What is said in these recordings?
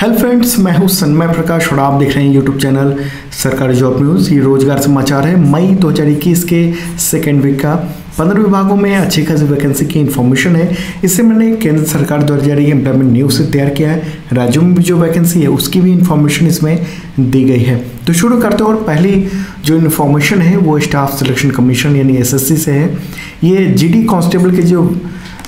Hello friends, मैं हूं सन्मय प्रकाश और आप देख रहे हैं यूट्यूब चैनल सरकारी जॉब न्यूज़। ये रोजगार समाचार है मई 2021 के सेकेंड वीक का। 15 विभागों में अच्छी खासी वैकेंसी की इन्फॉर्मेशन है। इससे मैंने केंद्र सरकार द्वारा जारी एम्प्लॉयमेंट न्यूज़ से तैयार किया है। राज्यों में भी जो वैकेंसी है उसकी भी इन्फॉर्मेशन इसमें दी गई है। तो शुरू करते हैं और पहली जो इन्फॉर्मेशन है वो स्टाफ सिलेक्शन कमीशन यानी एसएससी से है। ये जीडी कांस्टेबल के जो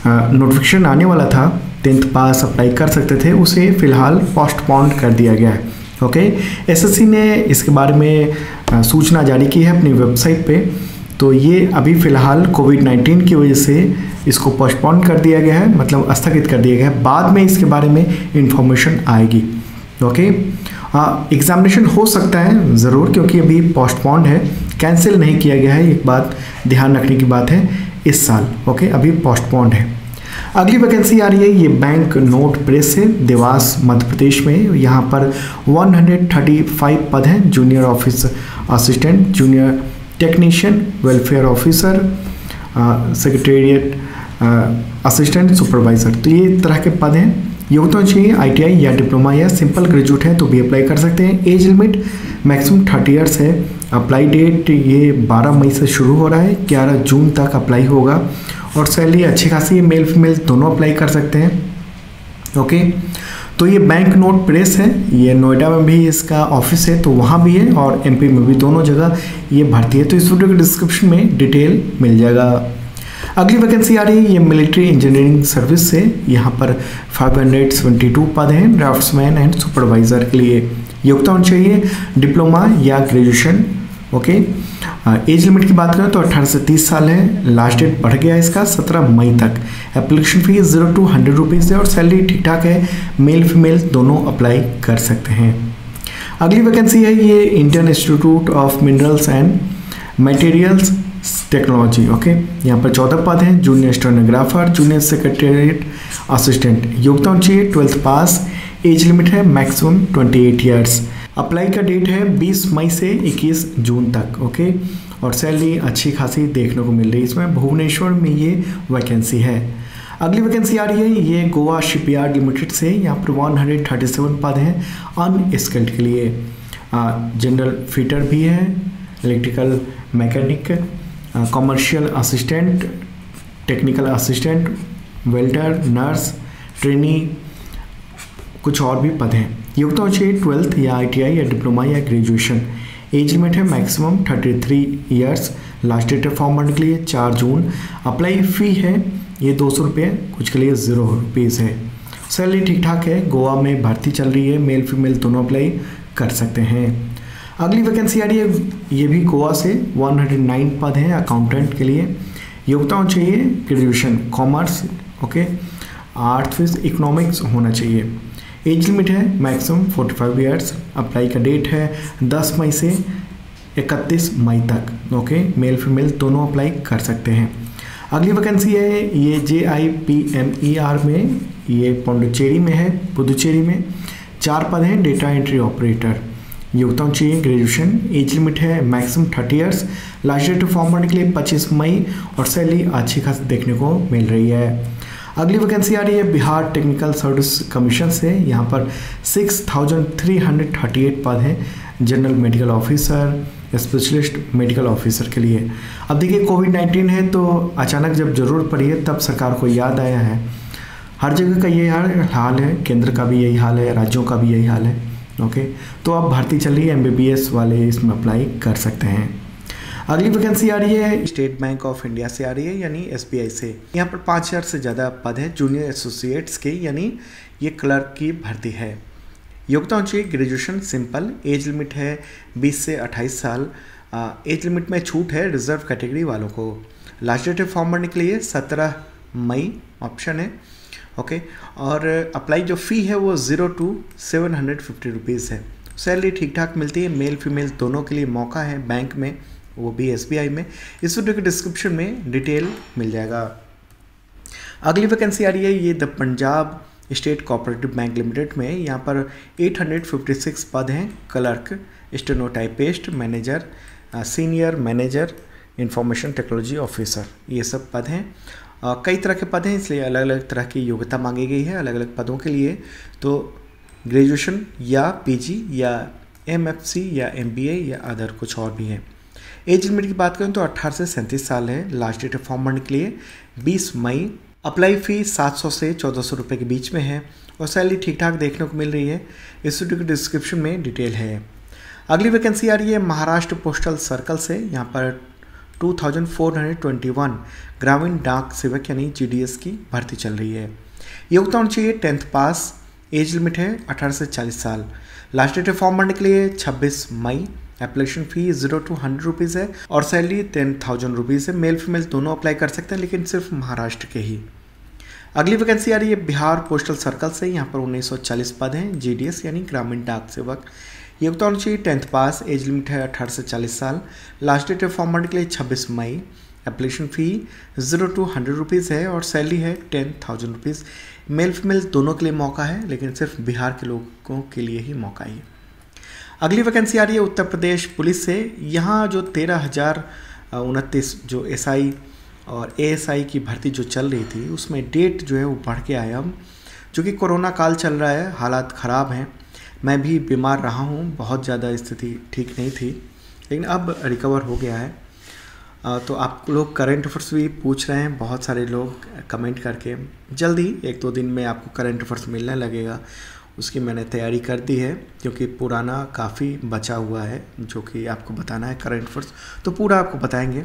नोटिफिकेशन आने वाला था, 10th पास अप्लाई कर सकते थे, उसे फ़िलहाल पोस्टपोन कर दिया गया है। ओके, एसएससी ने इसके बारे में सूचना जारी की है अपनी वेबसाइट पे। तो ये अभी फ़िलहाल कोविड-19 की वजह से इसको पोस्टपोन कर दिया गया है, मतलब स्थगित कर दिया गया है। बाद में इसके बारे में इन्फॉर्मेशन आएगी। ओके, एग्जामिनेशन हो सकता है ज़रूर, क्योंकि अभी पोस्टपोन है, कैंसिल नहीं किया गया है। एक बात ध्यान रखने की बात है इस साल। ओके, अभी पोस्टपोन है। अगली वैकेंसी आ रही है, ये बैंक नोट प्रेस है, देवास मध्य प्रदेश में। यहाँ पर 135 पद हैं। Junior office assistant, junior technician, welfare officer, secretariat assistant, supervisor. तो ये तरह के पद हैं। योग्यता चाहिए आईटीआई या डिप्लोमा या सिंपल ग्रेजुएट है तो भी अप्लाई कर सकते हैं। एज लिमिट मैक्सिमम 30 ईयर्स है। अप्लाई डेट ये 12 मई से शुरू हो रहा है, 11 जून तक अप्लाई होगा। और सैलरी अच्छी खासी, मेल फीमेल दोनों अप्लाई कर सकते हैं। ओके, तो ये बैंक नोट प्रेस है, ये नोएडा में भी इसका ऑफिस है, तो वहाँ भी है, और एमपी में भी, दोनों जगह ये भर्ती है। तो इस वीडियो के डिस्क्रिप्शन में डिटेल मिल जाएगा। अगली वैकेंसी आ रही है, ये मिलिट्री इंजीनियरिंग सर्विस से। यहाँ पर 572 पद हैं ड्राफ्ट्समैन एंड सुपरवाइज़र के लिए। योग्यता होनी चाहिए डिप्लोमा या ग्रेजुएशन। ओके, एज लिमिट की बात करें तो 18 से 30 साल है। लास्ट डेट बढ़ गया है इसका 17 मई तक। एप्लीकेशन फीस 0 to 100 रुपीज़ है और सैलरी ठीक ठाक है। मेल फीमेल दोनों अप्लाई कर सकते हैं। अगली वैकेंसी है, ये Indian institute of minerals and materials technology. Okay, यहाँ पर 14 पद हैं। Junior stenographer, junior secretariat assistant. योग्यता होनी चाहिए 12th पास। एज लिमिट है मैक्सिमम 28 ईयर्स। अप्लाई का डेट है 20 मई से 21 जून तक। ओके, और सैलरी अच्छी खासी देखने को मिल रही है इसमें। भुवनेश्वर में ये वैकेंसी है। अगली वैकेंसी आ रही है, ये गोवा शिपयार्ड लिमिटेड से। यहाँ पर 137 पद हैं अनस्किल्ड के लिए। जनरल फिटर भी है, electrical mechanic, commercial assistant, technical assistant, welder, nurse, trainee, कुछ और भी पद हैं। योग्यता होनी चाहिए 12th या आईटीआई या डिप्लोमा या ग्रेजुएशन। एज लिमिट है मैक्सिमम 33 ईयर्स। लास्ट डेट है फॉर्म भरने के लिए 4 जून। अप्लाई फ़ी है ये 200 रुपये, कुछ के लिए 0 रुपीज़ है। सैलरी ठीक ठाक है। गोवा में भर्ती चल रही है, मेल फीमेल दोनों अप्लाई कर सकते हैं। अगली वैकेंसी आ रही है, ये भी गोवा से। 109 पद हैं अकाउंटेंट के लिए। योग्यता होनी चाहिए graduation, commerce, okay, arts with economics होना चाहिए। एज लिमिट है मैक्सिमम 45 ईयर्स। अप्लाई का डेट है 10 मई से 31 मई तक। ओके, मेल फीमेल दोनों अप्लाई कर सकते हैं। अगली वैकेंसी है, ये JIPMER में, ये पौंडुचेरी में है, पुदुचेरी में। 4 पद हैं डेटा एंट्री ऑपरेटर। योग्यता होनी चाहिए ग्रेजुएशन। एज लिमिट है maximum 30 years. Last date form भरने के लिए 25 मई, और सैलरी अच्छी खासी देखने को मिल रही है। अगली वैकेंसी आ रही है बिहार टेक्निकल सर्विस कमीशन से। यहाँ पर 6338 पद हैं general medical officer, specialist medical officer के लिए। अब देखिए, कोविड-19 है तो अचानक जब ज़रूरत पड़ी है तब सरकार को याद आया है। हर जगह का यही हाल है, केंद्र का भी यही हाल है, राज्यों का भी यही हाल है। ओके, तो अब भर्ती चल रही है, MBBS वाले इसमें अप्लाई कर सकते हैं। अगली वैकेंसी आ रही है, स्टेट बैंक ऑफ इंडिया से आ रही है, यानी SBI से। यहाँ पर 5 हज़ार से ज़्यादा पद है जूनियर एसोसिएट्स के, यानी ये क्लर्क की भर्ती है। योग्यता होनी चाहिए ग्रेजुएशन, सिंपल। एज लिमिट है 20 से 28 साल। एज लिमिट में छूट है रिजर्व कैटेगरी वालों को। लास्ट डेट फॉर्म भरने के लिए 17 मई ऑप्शन है। ओके, और अप्लाई जो फ़ी है वो 0 to 750 रुपीज़ है। सैलरी ठीक ठाक मिलती है। मेल फीमेल दोनों के लिए मौका है, बैंक में, वो भी SBI में। इस वीडियो के डिस्क्रिप्शन में डिटेल मिल जाएगा। अगली वैकेंसी आ रही है, ये the Punjab state cooperative bank limited में। यहाँ पर 856 पद हैं clerk, stenotypist, manager, senior manager, information technology officer, ये सब पद हैं। कई तरह के पद हैं, इसलिए अलग अलग तरह की योग्यता मांगी गई है अलग अलग पदों के लिए। तो ग्रेजुएशन या पीजी या एमएफसी या एमबीए या अदर कुछ और भी हैं। एज लिमिट की बात करें तो 18 से 37 साल है। लास्ट डेट है फॉर्म भरने के लिए 20 मई। अप्लाई फ़ी 700 से 1400 रुपये के बीच में है और सैलरी ठीक ठाक देखने को मिल रही है। इस वीडियो के डिस्क्रिप्शन में डिटेल है। अगली वैकेंसी आ रही है महाराष्ट्र पोस्टल सर्कल से। यहाँ पर 2421 ग्रामीण डाक सेवक यानी जीडीएस की भर्ती चल रही है। योग्यता होनी चाहिए 10th पास। एज लिमिट है 18 से 40 साल। लास्ट डेट फॉर्म भरने के लिए 26 मई। एप्लीकेशन फ़ी 0 to 100 रुपीज़ है और सैलरी 10,000 रुपीज़ है। मेल फीमेल दोनों अप्लाई कर सकते हैं लेकिन सिर्फ महाराष्ट्र के ही। अगली वैकेंसी आ रही है बिहार पोस्टल सर्कल से। यहाँ पर 1940 पद हैं जीडीएस यानी ग्रामीण डाक सेवक। योग्यता होनी चाहिए 10th पास। एज लिमिट है 18 से 40 साल। लास्ट डेट फॉर्म भरने के लिए 26 मई। एप्लीकेशन फ़ी 0 to 100 रुपीज़ है और सैलरी है 10,000 रुपीज़। मेल फीमेल दोनों के लिए मौका है लेकिन सिर्फ बिहार के लोगों के लिए ही मौका है। अगली वैकेंसी आ रही है उत्तर प्रदेश पुलिस से। यहाँ जो 13,029 जो एसआई और एएसआई की भर्ती जो चल रही थी उसमें डेट जो है वो बढ़ के आया अब, जो कि कोरोना काल चल रहा है, हालात ख़राब हैं। मैं भी बीमार रहा हूँ, बहुत ज़्यादा स्थिति ठीक नहीं थी लेकिन अब रिकवर हो गया है। तो आप लोग करंट अफेयर्स भी पूछ रहे हैं बहुत सारे लोग कमेंट करके। जल्दी 1-2 दिन में आपको करंट अफेयर्स मिलने लगेगा। उसकी मैंने तैयारी कर दी है क्योंकि पुराना काफ़ी बचा हुआ है जो कि आपको बताना है। करंट अफेयर्स तो पूरा आपको बताएंगे।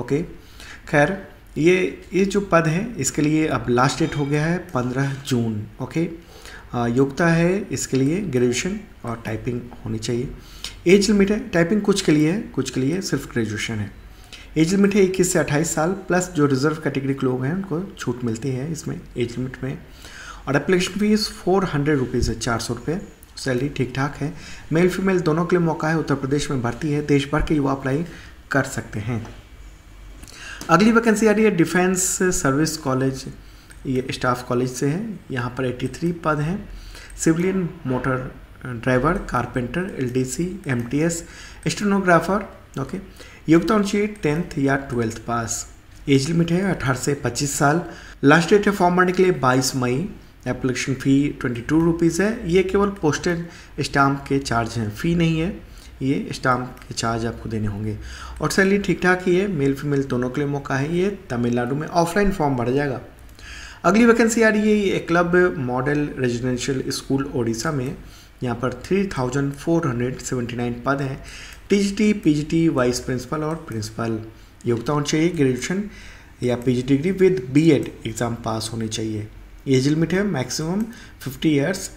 ओके, खैर ये जो पद है इसके लिए अब लास्ट डेट हो गया है 15 जून। ओके, योग्यता है इसके लिए ग्रेजुएशन और टाइपिंग होनी चाहिए। एज लिमिट है, टाइपिंग कुछ के लिए है, कुछ के लिए सिर्फ ग्रेजुएशन है। एज लिमिट है 21 से 28 साल प्लस जो रिजर्व कैटेगरी के लोग हैं उनको छूट मिलती है इसमें एज लिमिट में। और एप्लीकेशन फीस 400 रुपीज़ है, 400 रुपये। सैलरी ठीक ठाक है। मेल फीमेल दोनों के लिए मौका है। उत्तर प्रदेश में भर्ती है। देश भर के युवा अप्लाई कर सकते हैं। अगली वैकेंसी आ रही है डिफेंस सर्विस कॉलेज, ये स्टाफ कॉलेज से है। यहाँ पर 83 पद हैं। Civilian, motor driver, carpenter, LDC, MTS, stenographer. Okay, योग्यता होनी चाहिए 10th या 12th पास। एज लिमिट है 18 से 25 साल। लास्ट डेट है फॉर्म भरने के लिए 22 मई। एप्लीकेशन फ़ी 22 रुपीज़ है। ये केवल पोस्टल स्टाम्प के चार्ज हैं, फ़ी नहीं है। ये स्टाम्प के चार्ज आपको देने होंगे और सैलरी ठीक ठाक ही है। मेल फीमेल दोनों के लिए मौका है। ये तमिलनाडु में ऑफलाइन फॉर्म भरा जाएगा। अगली वैकेंसी आ रही है ये club model residential school Odisha में। यहाँ पर 3479 पद हैं। टीजीटी, पीजीटी, वाइस प्रिंसिपल और प्रिंसिपल। योग्यता होनी चाहिए ग्रेजुएशन या PG degree with BEd exam pass होनी चाहिए। एज लिमिट है मैक्सिमम 50 ईयर्स।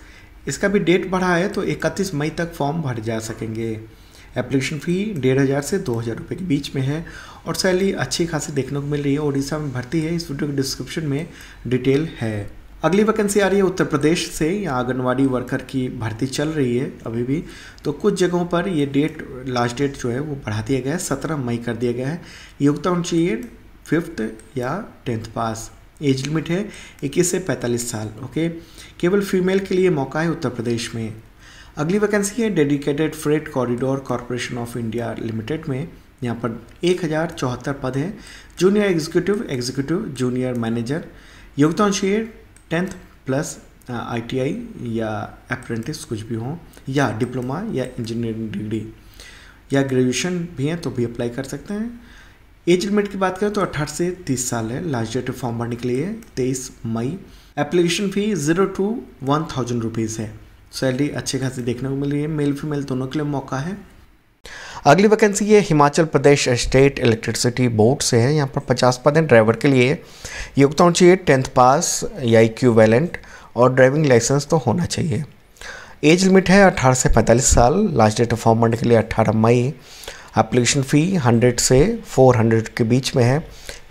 इसका भी डेट बढ़ा है तो 31 मई तक फॉर्म भर जा सकेंगे। एप्लीकेशन फ़ी 1500 से 2000 रुपये के बीच में है और सैलरी अच्छी खासी देखने को मिल रही है। ओडिशा में भर्ती है। इस वीडियो के डिस्क्रिप्शन में डिटेल है। अगली वैकेंसी आ रही है उत्तर प्रदेश से। यहाँ आंगनवाड़ी वर्कर की भर्ती चल रही है अभी भी। तो कुछ जगहों पर ये डेट, लास्ट डेट जो है वो बढ़ा दिया गया है, 17 मई कर दिया गया है। योग्यता होनी चाहिए 5th या 10th पास। एज लिमिट है 21 से 45 साल। ओके, केवल फीमेल के लिए मौका है उत्तर प्रदेश में। अगली वैकेंसी है dedicated freight corridor corporation of India limited में। यहाँ पर 1074 पद हैं। Junior executive, executive junior manager. योग्यता होनी चाहिए 10th प्लस आईटीआई या अप्रेंटिस कुछ भी हो या डिप्लोमा या इंजीनियरिंग डिग्री या ग्रेजुएशन भी हैं तो भी अप्लाई कर सकते हैं। एज लिमिट की बात करें तो 18 से 30 साल है। लास्ट डेट फॉर्म भरने के लिए 23 मई। एप्लीकेशन फ़ी 0 to 1000 रुपीज़ है। सैलरी अच्छे खासी देखने को मिल रही है। मेल फीमेल दोनों के लिए मौका है। अगली वैकेंसी ये Himachal Pradesh state electricity board से है। यहाँ पर 50 पद हैं ड्राइवर के लिए। योग्यता होनी चाहिए 10th पास या इक्विवेलेंट और ड्राइविंग लाइसेंस तो होना चाहिए। एज लिमिट है 18 से 45 साल। लास्ट डेट फॉर्म भरने के लिए 18 मई। एप्लीकेशन फ़ी 100 से 400 के बीच में है।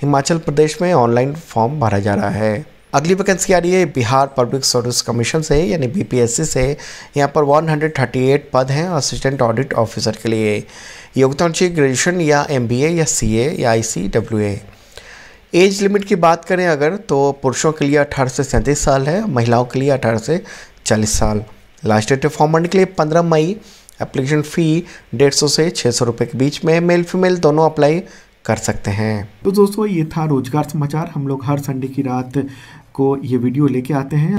हिमाचल प्रदेश में ऑनलाइन फॉर्म भरा जा रहा है। अगली वैकेंसी आ रही है बिहार पब्लिक सर्विस कमीशन से यानी बीपीएससी से। यहाँ पर 138 पद हैं असिस्टेंट ऑडिट ऑफिसर के लिए। योग्यता होनी चाहिए ग्रेजुएशन या एमबीए या सीए या आईसीडब्ल्यूए। एज लिमिट की बात करें अगर तो पुरुषों के लिए 18 से 37 साल है, महिलाओं के लिए 18 से 40 साल। लास्ट डेट फॉर्म भरने के लिए 15 मई। एप्लीकेशन फ़ी 150 से 600 रुपये के बीच में। मेल फीमेल दोनों अप्लाई कर सकते हैं। तो दोस्तों ये था रोजगार समाचार। हम लोग हर संडे की रात को ये वीडियो लेके आते हैं।